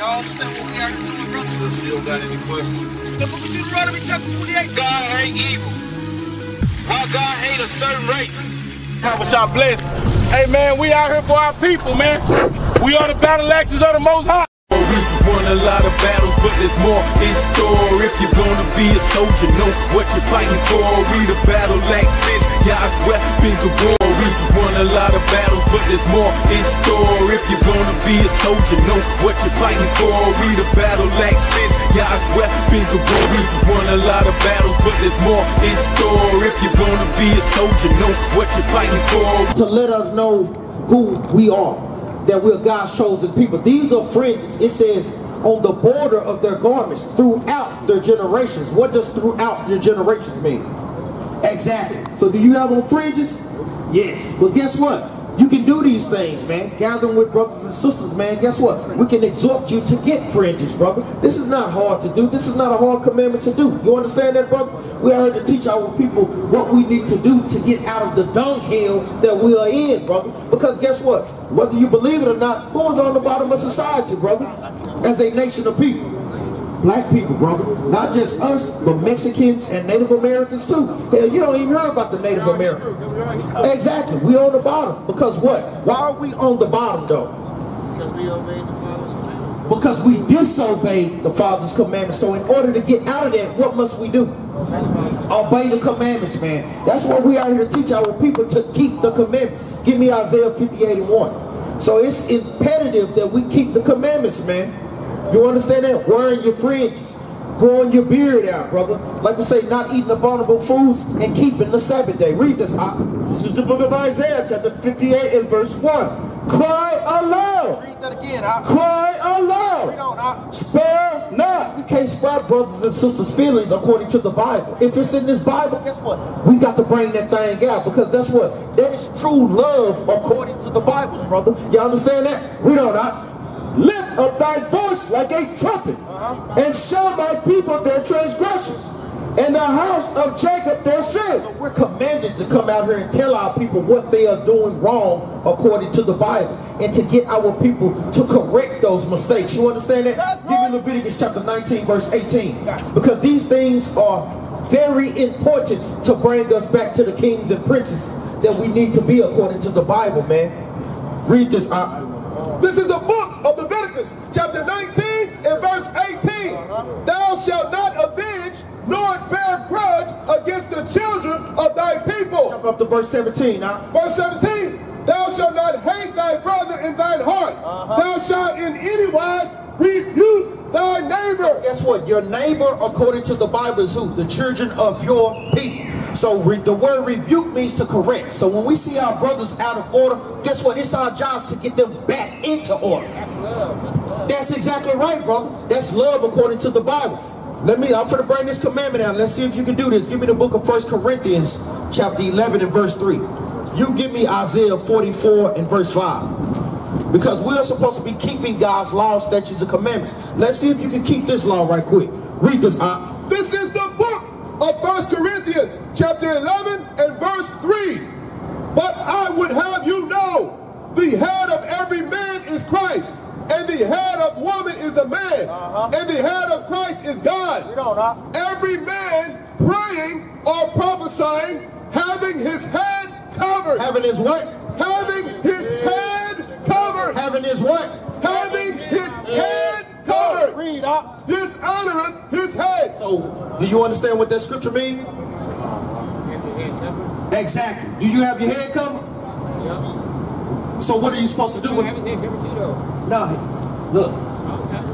Y'all understand what we are to do, brother? Cecile got any questions? The book of Deuteronomy chapter 28. God hate evil. Why God hate a certain race? How much y'all blessed? Hey man, we out here for our people, man. We are the battle axes of the Most High. Won a lot of battles, but there's more in store. If you're gonna be a soldier, know what you're fighting for. We the battle axes, Yah's weapons of war. We won a lot of battles, but there's more in store. If you're gonna be a soldier, know what you're fighting for. We the battle axes, Yah's weapons of war. We won a lot of battles, but there's more in store. If you're gonna be a soldier, know what you're fighting for. To let us know who we are, that we're God's chosen people. These are fringes, it says, on the border of their garments, throughout their generations. What does throughout your generations mean? Exactly. So do you have on fringes? Yes. Well, guess what? You can do these things, man. Gathering with brothers and sisters, man. Guess what? We can exhort you to get fringes, brother. This is not hard to do. This is not a hard commandment to do. You understand that, brother? We are here to teach our people what we need to do to get out of the dunghill that we are in, brother. Because guess what? Whether you believe it or not, who's on the bottom of society, brother? As a nation of people. Black people, brother. Not just us, but Mexicans and Native Americans too. Hell, you don't even hear about the Native Americans. Exactly. We on the bottom. Because what? Why are we on the bottom though? Because we obeyed the Father's commandments. Because we disobeyed the Father's commandments. So in order to get out of that, what must we do? Obey the commandments, man. That's what we are here to teach our people, to keep the commandments. Give me Isaiah 58:1. So it's imperative that we keep the commandments, man. You understand that? Wearing your fringes, growing your beard out, brother. Like we say, not eating abominable foods and keeping the Sabbath day. Read this. This is the book of Isaiah, chapter 58 and verse 1. Cry aloud. Read that again. Cry aloud. Read on, spare not. You can't spare brothers and sisters' feelings according to the Bible. If it's in this Bible, guess what? We got to bring that thing out, because that's what? That is true love according to the Bible, brother. You understand that? Read on. Lift up thy voice like a trumpet, and show my people their transgressions, and the house of Jacob their sins. So we're commanded to come out here and tell our people what they are doing wrong according to the Bible, and to get our people to correct those mistakes. You understand that? That's right. Give me Leviticus chapter 19 verse 18. Because these things are very important to bring us back to the kings and princes that we need to be according to the Bible, man. Read this. This is the book of Leviticus, chapter 19 and verse 18. Thou shalt not avenge nor bear grudge against the children of thy people. Jump up to verse 17 now. Verse 17. Thou shalt not hate thy brother in thine heart. Thou shalt in any wise rebuke thy neighbor. Guess what? Your neighbor, according to the Bible, is who? The children of your people. So the word rebuke means to correct. So when we see our brothers out of order, guess what? It's our jobs to get them back into order. That's love. That's love. That's exactly right, brother. That's love according to the Bible. I'm going to bring this commandment out. Let's see if you can do this. Give me the book of 1 Corinthians chapter 11 and verse 3. You give me Isaiah 44 and verse 5. Because we are supposed to be keeping God's laws, statutes, and commandments. Let's see if you can keep this law right quick. Read this out. This is the book of 1 Corinthians chapter 11 and verse 3. But I would have you know, the head of every man is Christ, and the head of woman is the man, and the head of Christ is God. Every man praying or prophesying, having his head covered. Having his what? Having his head covered. Having his what? Having his head covered. Read up. Dishonoreth his head. So, do you understand what that scripture means? Exactly. Do you have your head covered? Yeah. So what are you supposed to do? I have his head covered too, though. No. Look.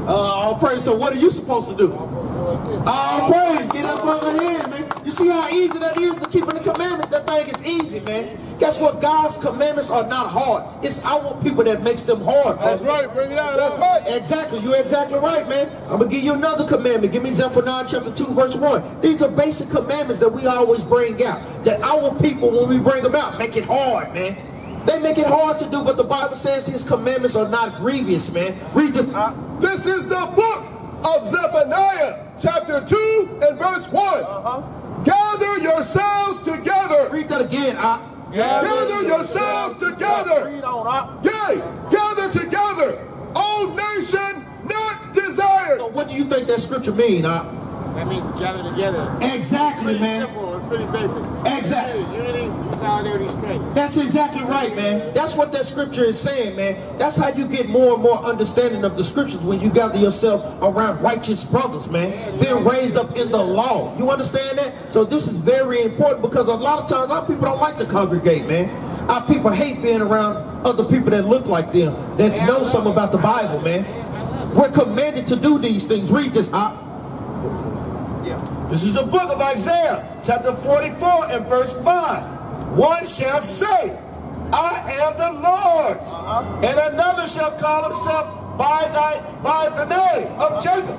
All praise. So what are you supposed to do? All praise. Get up on the head, man. You see how easy that is to keep in the commandments? That thing is easy, man. Guess what? God's commandments are not hard. It's our people that makes them hard, brother. That's right. Bring it out. That's right. Exactly. You're exactly right, man. I'm going to give you another commandment. Give me Zephaniah chapter 2, verse 1. These are basic commandments that we always bring out. That our people, when we bring them out, make it hard, man. They make it hard to do, but the Bible says his commandments are not grievous, man. Read this. This is the book of Zephaniah chapter 2 and verse 1. Gather yourselves together. Read that again. Gather yourselves together. Yea, gather together, O nation, not what do you think that scripture mean? That means to gather together. Exactly, it's man. Simple. It's pretty basic. Exactly. Unity, solidarity, strength. That's exactly right, man. That's what that scripture is saying, man. That's how you get more and more understanding of the scriptures, when you gather yourself around righteous brothers, man. Being raised up in the law. You understand that? So this is very important, because a lot of times our people don't like to congregate, man. Our people hate being around other people that look like them, that know something about the Bible, man. We're commanded to do these things. Read this, Hop. This is the book of Isaiah, chapter 44 and verse 5. One shall say, I am the Lord, and another shall call himself by the name of Jacob,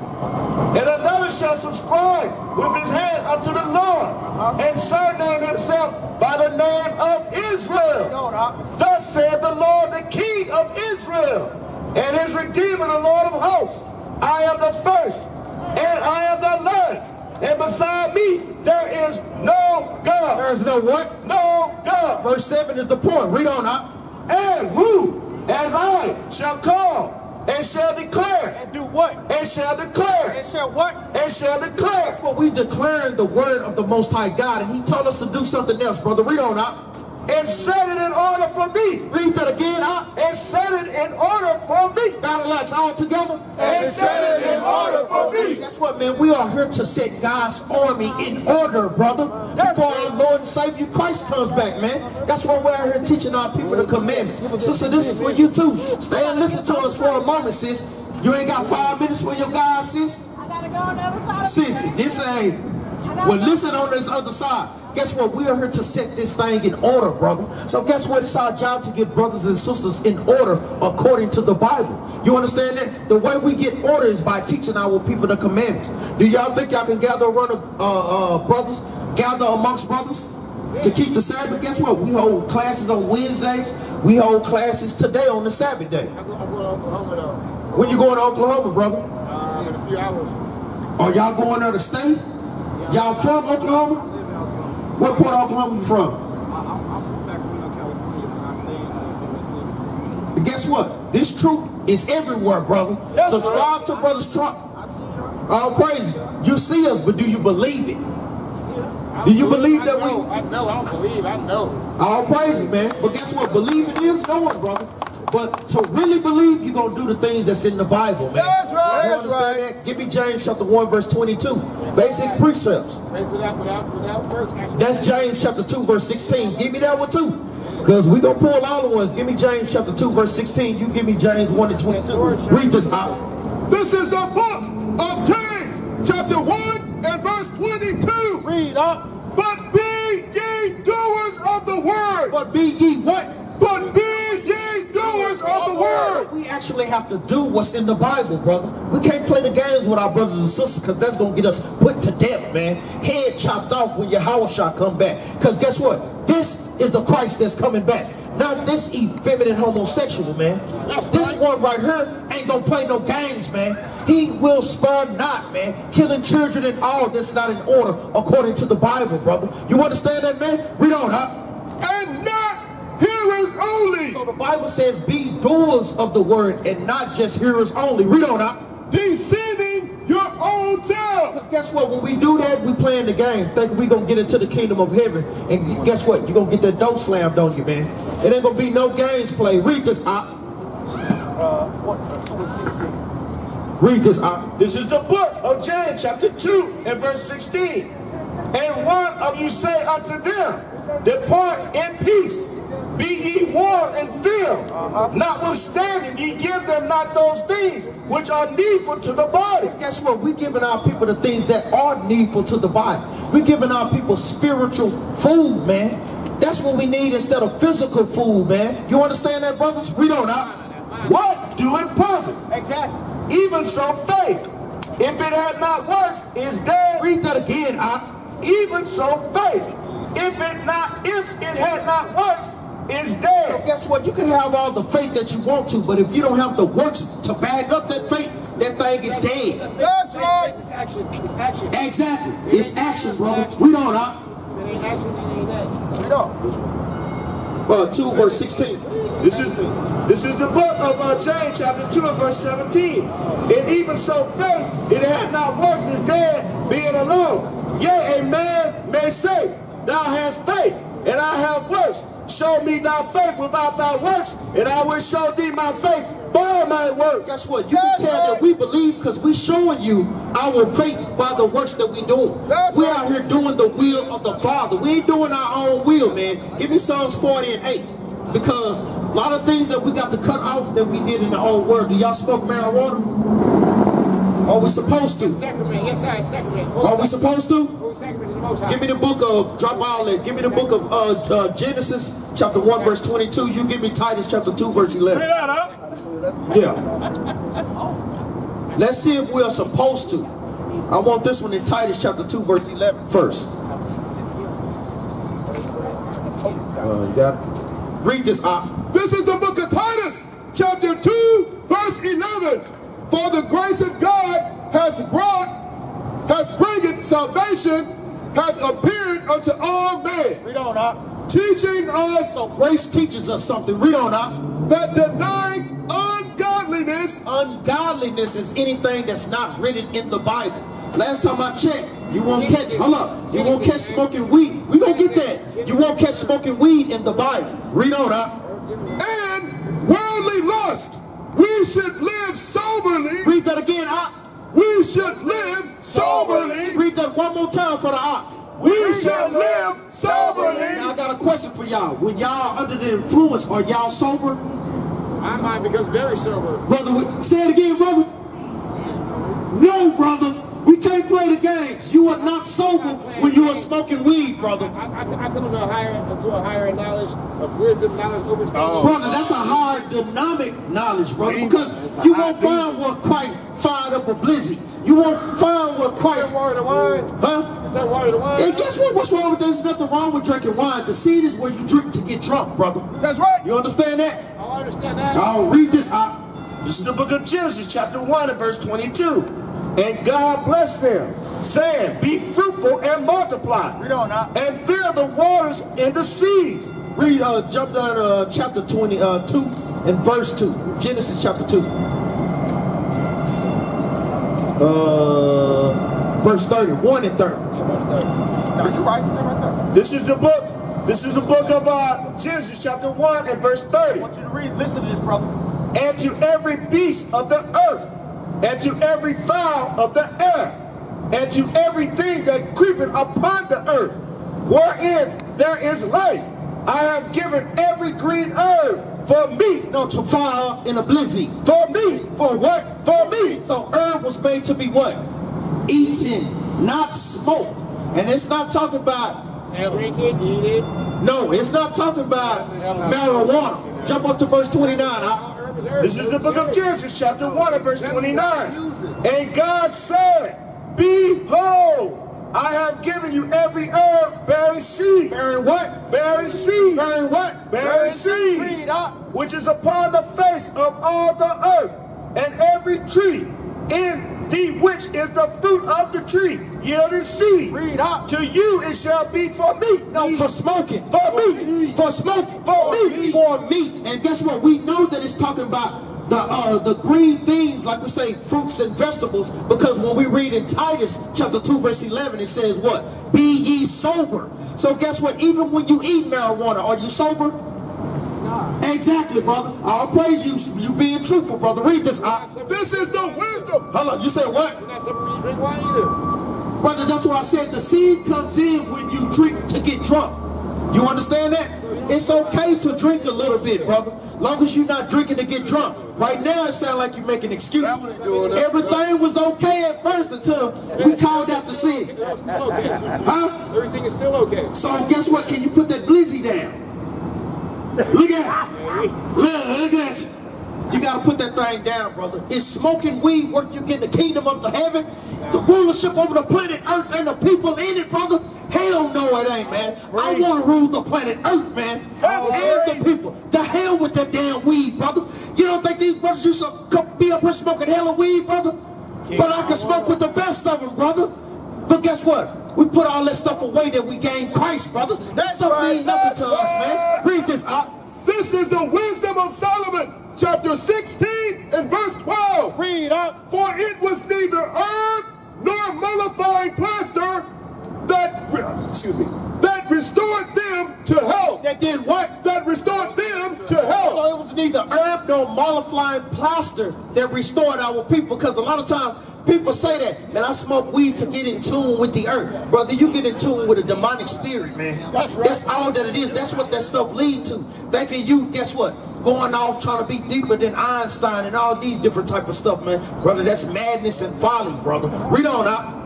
and another shall subscribe with his hand unto the Lord, and surname himself by the name of Israel. Thus said the Lord, the King of Israel, and his Redeemer, the Lord of hosts. I am the first, and I am the last. And beside me, there is no God. There is no what? No God. Verse 7 is the point. Read on up. And who, as I, shall call and shall declare. And do what? And shall declare. And shall what? And shall declare. That's what we declaring, the word of the Most High God. And he told us to do something else, brother. Read on up. And set it in order for me. Read that again up. And set it in order for me. Battle axe all together. And set it in order for me. That's what, man. We are here to set God's army in order, brother. Before our Lord and Savior Christ comes back, man. That's why we're out here teaching our people the commandments. Sister, this is for you too. Stay and listen to us for a moment, sis. You ain't got 5 minutes for your God, sis. I gotta go on the other side. Sis, this ain't. Well, listen on this other side. Guess what? We are here to set this thing in order, brother. So guess what? It's our job to get brothers and sisters in order according to the Bible. You understand that? The way we get order is by teaching our people the commandments. Do y'all think y'all can gather around brothers, gather amongst brothers to keep the Sabbath? Guess what? We hold classes on Wednesdays. We hold classes today on the Sabbath day. I'm going to Oklahoma, though. When you going to Oklahoma, brother? In a few hours. Are y'all going there to stay? Y'all from Oklahoma? What part of Oklahoma you from? I'm from Sacramento, California, and I stay in New York City. Guess what? This truth is everywhere, brother. Yes, subscribe to Brother's Truck. All praise. You see us, but do you believe it? Yeah. Do you believe that we... I know. I don't believe. I know. All praise, man. But guess what? Believing is knowing, brother. But to really believe, you're going to do the things that's in the Bible, man. That's right. You understand that? Give me James chapter 1, verse 22. Basic precepts. That's James chapter 2, verse 16. Give me that one, too. Because we're going to pull all the ones. Give me James chapter 2, verse 16. You give me James 1 and 22. Read this out. This is the book of James, chapter 1 and verse 22. Read up. But be ye doers of the word. But be ye what? But be ye doers of the word. We actually have to do what's in the Bible, brother. We can't play the games with our brothers and sisters, because that's going to get us put to death, man. Head chopped off when your house shall come back. Because guess what? This is the Christ that's coming back. Not this effeminate homosexual, man. This one right here ain't going to play no games, man. He will spare not, man. Killing children and all that's not in order according to the Bible, brother. You understand that, man? Read on, huh? And not hearers only. So the Bible says be doers of the word and not just hearers only. Read on up. Deceiving your own self. Because guess what? When we do that, we playing the game. Think we going to get into the kingdom of heaven. And guess what? You're going to get that door slammed on you, man. It ain't going to be no games played. Read this up. Read this up. This is the book of James chapter 2 and verse 16. And one of you say unto them, depart in peace. Be ye warned and filled, notwithstanding ye give them not those things which are needful to the body. Guess what? We're giving our people the things that are needful to the body. We're giving our people spiritual food, man. That's what we need instead of physical food, man. You understand that, brothers? We don't know. What doeth perfect? Exactly. Even so faith, if it had not works, is dead. Read that again, Even so faith, if it had not works, is dead. So guess what? You can have all the faith that you want to, but if you don't have the works to back up that faith, that thing is dead. That's right. It's action. It's action. Exactly. It's action, brother. We don't, It ain't action, it ain't action. We don't. 2 verse 16. This is the book of James chapter 2 and verse 17. And even so faith, it had not works, is dead, being alone. Yea, a man may say, thou hast faith, and I have works. Show me thy faith without thy works, and I will show thee my faith by my work. Guess what? You can tell that we believe because we're showing you our faith by the works that we're doing. We're out here doing the will of the Father. We ain't doing our own will, man. Give me Psalms 40 and 8. Because a lot of things that we got to cut off that we did in the old world. Do y'all smoke marijuana? Are we supposed to? Sacrament, yes, sir, sacrament. Are we supposed to? Give me the book of, drop all that. Give me the book of Genesis, chapter 1, verse 22. You give me Titus, chapter 2, verse 11. Yeah. Let's see if we are supposed to. I want this one in Titus, chapter 2, verse 11 first. You got it. Read this out. This is the book of Titus, chapter 2, verse 11. For the grace of God hath bringeth salvation, hath appeared unto all men. Read on up. Teaching us. So grace teaches us something. Read on up. That denying ungodliness. Ungodliness is anything that's not written in the Bible. Last time I checked. You won't catch, hold up, you won't catch smoking weed. We gonna get that. You won't catch smoking weed in the Bible. Read on up. And worldly lust, we should live soberly. Read that again, up. We should live soberly. Read that one more time for the up. We should live soberly. Now I got a question for y'all. When y'all under the influence, are y'all sober? My mind becomes very sober. Brother, say it again, brother. No, brother. We can't play the games. You are not sober when you are smoking weed, brother. I come to a higher knowledge of wisdom, knowledge over spirit. Oh. Brother, that's a higher demonic knowledge, brother, because you won't find what Christ fired up a blizzy. You won't find what Christ... Huh? And guess what? What's wrong with that? There's nothing wrong with drinking wine. The seed is where you drink to get drunk, brother. That's right. You understand that? I understand that. Now, read this out. This is the book of Genesis, chapter 1 and verse 22. And God blessed them, saying, be fruitful and multiply. Read on now. And fill the waters and the seas. Read, jump down to chapter 22 and verse 2. Genesis chapter 2. Verse 31 and 30. This is the book of Genesis chapter 1 and verse 30. I want you to read, listen to this, brother. And to every beast of the earth, and to every fowl of the air, and to everything that creepeth upon the earth, wherein there is life, I have given every green herb for meat. No, to fire in a blizzy. For me. For what? For me. So herb was made to be what? Eaten, not smoked. And it's not talking about... No, it's not talking about marijuana. Jump up to verse 29, huh? This is the book of Genesis, chapter 1 and verse 29. And God said, behold, I have given you every herb bearing seed. Bearing what? Bearing seed. Bearing what? Bearing seed. Which is upon the face of all the earth. And every tree in the which is the fruit of the tree, yielding seed. Read up. To you it shall be for meat. No, for smoking. For meat. For smoking. For meat. For meat. And guess what? We know that it's talking about the green things, like we say, fruits and vegetables. Because when we read in Titus chapter 2 verse 11, it says what? Be ye sober. So guess what? Even when you eat marijuana, are you sober? Nah. Exactly, brother. I'll praise you. You being truthful, brother. Read this out. This is the wisdom. Hold on. You said what? You're not sober when you drink wine either. Brother, that's what I said. The seed comes in when you drink to get drunk. You understand that? It's okay to drink a little bit, brother. Long as you're not drinking to get drunk. Right now, it sounds like you're making excuses. Everything was okay at first until we called out the sin. Huh? Everything is still okay. So guess what? Can you put that blizzy down? Look at it. Look at you. You got to put that thing down, brother. Is smoking weed worth you getting the kingdom of the heaven? The rulership over the planet Earth and the people in it, brother? Hell no, it ain't, man. I want to rule the planet Earth, man. And the people. The hell with that damn weed, brother. You don't think these brothers used to be up here smoking hella weed, brother? But I can smoke with the best of them, brother. But guess what? We put all that stuff away that we gained Christ, brother. That stuff means nothing to us, man. Read this out. This is the wisdom of Solomon. Chapter 16 and verse 12. Read up. For it was fine plaster that, excuse me, that restored them to health. That did what? That restored them to health. So it was neither herb nor mollifying plaster that restored our people, because a lot of times people say that, man, I smoke weed to get in tune with the earth. Brother, you get in tune with a demonic spirit, man. That's right. That's all that it is. That's what that stuff leads to. Thinking you, guess what? Going off trying to be deeper than Einstein and all these different type of stuff, man. Brother, that's madness and folly, brother. Read on out.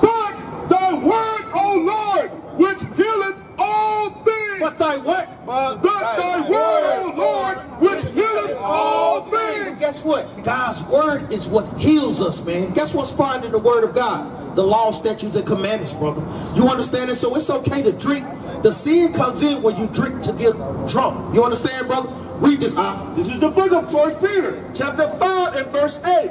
But thy word, O Lord, which healeth all things. But thy what? But thy word, O Lord, which healeth all things. Guess what? God's word is what heals us, man. Guess what's found in the word of God? The law, statutes, and commandments, brother. You understand it? So it's okay to drink. The sin comes in when you drink to get drunk. You understand, brother? Read this out. This is the book of 1 Peter, chapter 5 and verse 8.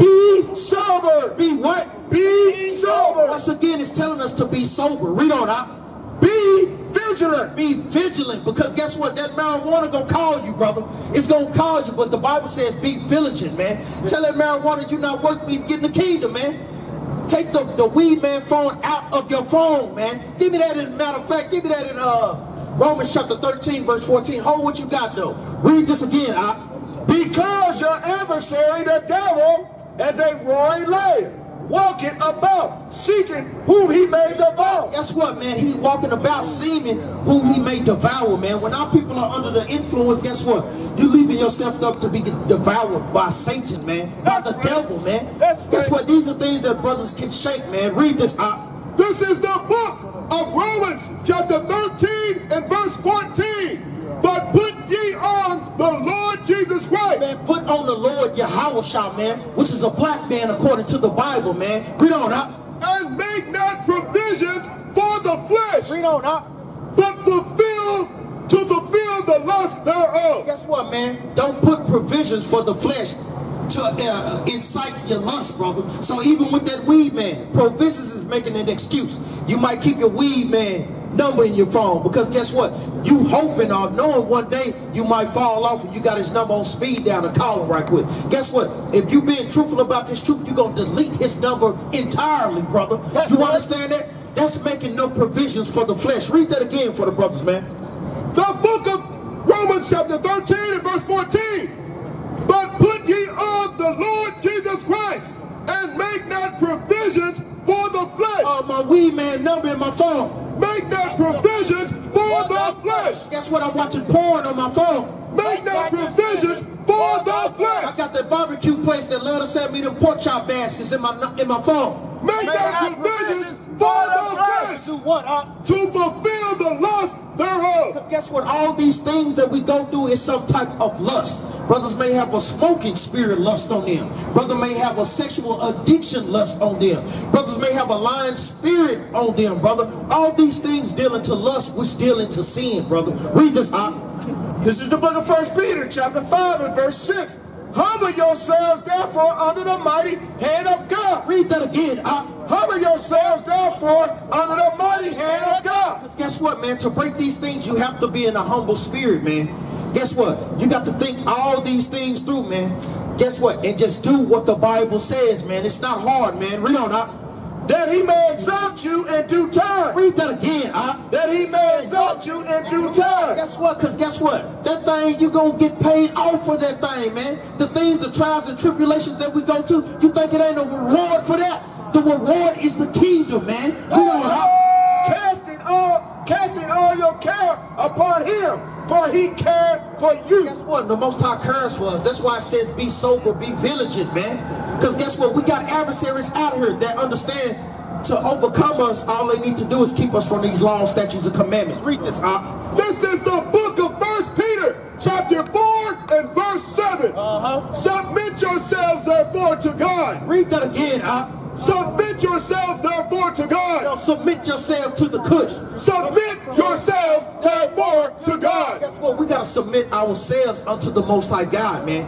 Be sober. Be what? Be sober. Once again, it's telling us to be sober. Read on out. Be vigilant. Be vigilant, because guess what? That marijuana gonna call you, brother. It's gonna call you, but the Bible says be vigilant, man. Tell that marijuana you're not worth me getting the kingdom, man. Take the weed man phone out of your phone, man. Give me that, as a matter of fact, give me that in Romans chapter 13, verse 14. Hold what you got though. Read this again, Because your adversary, the devil, as a roaring lion, walking about, seeking whom he may devour. Guess what, man? He walking about, seeming whom he may devour, man. When our people are under the influence, guess what? You're leaving yourself up to be devoured by Satan, man. Not the devil, man. Guess what? These are things that brothers can shake, man. Read this out. This is the book of Romans, chapter 13 and verse 14. But put ye on the Lord Jesus Christ. Man, put on the Lord Yahushua, man, which is a black man according to the Bible, man. Read on up. And make not provisions for the flesh. Read on up. But to fulfill the lust thereof. Guess what, man? Don't put provisions for the flesh to incite your lust, brother. So even with that weed, man, provisions is making an excuse. You might keep your weed, man, number in your phone, because guess what? You hoping or knowing one day you might fall off and you got his number on speed down and call him right quick. Guess what? If you been truthful about this truth, you're going to delete his number entirely, brother. That's you right. Understand that? That's making no provisions for the flesh. Read that again for the brothers, man. The book of Romans chapter 13 and verse 14. But put ye on the Lord Jesus Christ and make not provisions for the flesh. Oh, my weed man number in my phone. Make not provisions for the flesh. Guess what? I'm watching porn on my phone. Make not provisions for the flesh. I got that barbecue place that love to send me the pork chop baskets in my phone. Make not provisions for the flesh. To what? To fulfill the lust thereof. Because guess what? All these things that we go through is some type of lust. Brothers may have a smoking spirit lust on them. Brother may have a sexual addiction lust on them. Brothers may have a lying spirit on them, brother. All these things dealing to lust, which dealing to sin, brother. Read this out. This is the book of 1 Peter, chapter 5 and verse 6. Humble yourselves, therefore, under the mighty hand of God. Read that again. Humble yourselves, therefore, under the mighty hand of God. Because guess what, man? To break these things, you have to be in a humble spirit, man. Guess what? You got to think all these things through, man. Guess what? And just do what the Bible says, man. It's not hard, man. Read on out. That he may exalt you in due time. Read that again, That he may exalt you in due time. Guess what? Because guess what? That thing, you're going to get paid off for that thing, man. The things, the trials and tribulations that we go to, you think it ain't a reward for that? The reward is the kingdom, man. Read on out. Casting all your care upon him, for he cared for you. Guess what? The Most High cares for us. That's why it says be sober, be vigilant, man. Because guess what? We got adversaries out here that understand to overcome us. All they need to do is keep us from these laws, statutes, and commandments. Read this, This is the book of 1 Peter, chapter 4 and verse 7. Submit yourselves, therefore, to God. Read that again, Submit yourselves, therefore, to God. Now, submit yourselves to the Kush. Submit yourselves, therefore, to God. Guess what? We got to submit ourselves unto the Most High God, man.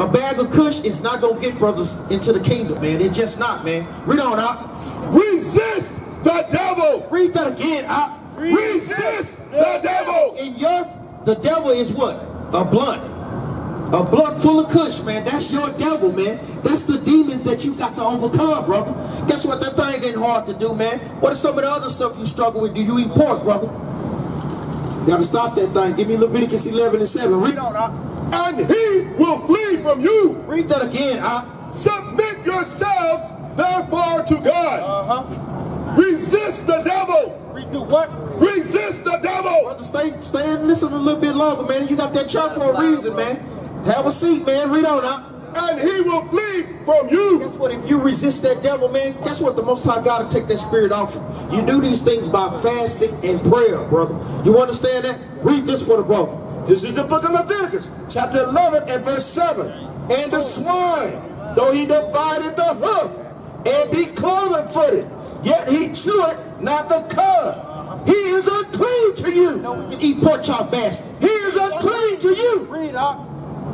A bag of Kush is not going to get brothers into the kingdom, man. It's just not, man. Read on out. Resist the devil. Read that again out. Resist the devil. The devil is what? A blunt. A blood full of kush, man. That's your devil, man. That's the demons that you got to overcome, brother. Guess what? That thing ain't hard to do, man. What is some of the other stuff you struggle with? Do you eat pork, brother? You gotta stop that thing. Give me Leviticus 11:7. Read on, And he will flee from you. Read that again, Submit yourselves, therefore, to God. Resist the devil. Do what? Resist the devil. Brother, stay and listen a little bit longer, man. You got that chart for a reason, man. Have a seat, man. Read on now. And he will flee from you. Guess what? If you resist that devil, man, guess what? The Most High God will take that spirit off you. You do these things by fasting and prayer, brother. You understand that? Read this for the brother. This is the book of Leviticus, chapter 11:7. And the swine, though he divided the hoof, and be cloven-footed, yet he cheweth not the cud. He is unclean to you. No, eat pork chop bass. He is unclean to you. Read out.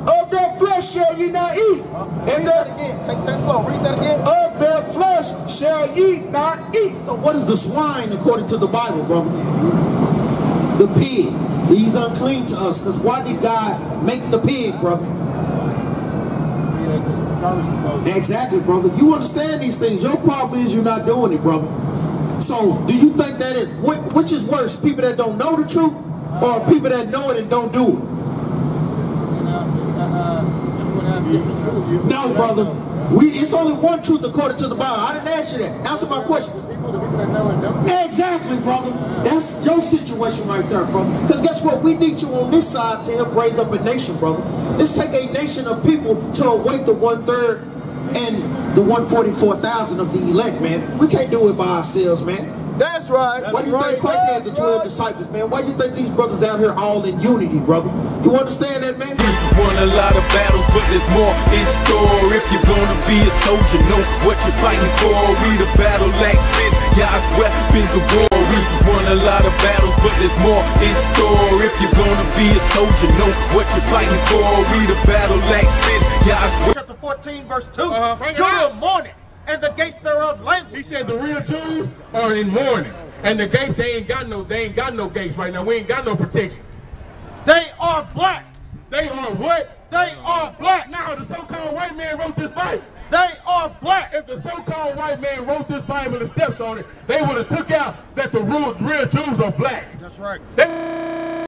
Of their flesh shall ye not eat. And that again. Take that slow. Read that again. Of their flesh shall ye not eat. So what is the swine according to the Bible, brother? The pig. He's unclean to us. Because why did God make the pig, brother? Exactly, brother. You understand these things. Your problem is you're not doing it, brother. So, do you think that is, which is worse, people that don't know the truth, or people that know it and don't do it? No, brother. It's only one truth according to the Bible. I didn't ask you that. Answer my question. Exactly, brother. That's your situation right there, brother. Because guess what? We need you on this side to help raise up a nation, brother. Let's take a nation of people to awake the 1/3 and the 144,000 of the elect, man. We can't do it by ourselves, man. That's right. Why do you think Christ has the 12 disciples, man? Why do you think these brothers out here all in unity, brother? You understand that, man? Won a lot of battles, but there's more in store. If you're gonna be a soldier, know what you're fighting for. We the battle axes, Yah's weapons of war. We won a lot of battles, but there's more in store. If you're gonna be a soldier, know what you're fighting for. We the battle axes, Yah's weapons. Chapter 14:2. Till morning, and the gates thereof languish. He said the real Jews are in mourning, and the gates they ain't got no gates right now. We ain't got no protection. They are black. They are white. They are black. Now the so-called white man wrote this Bible. They are black. If the so-called white man wrote this Bible and steps on it, they would have took out that the real Jews are black. That's right. They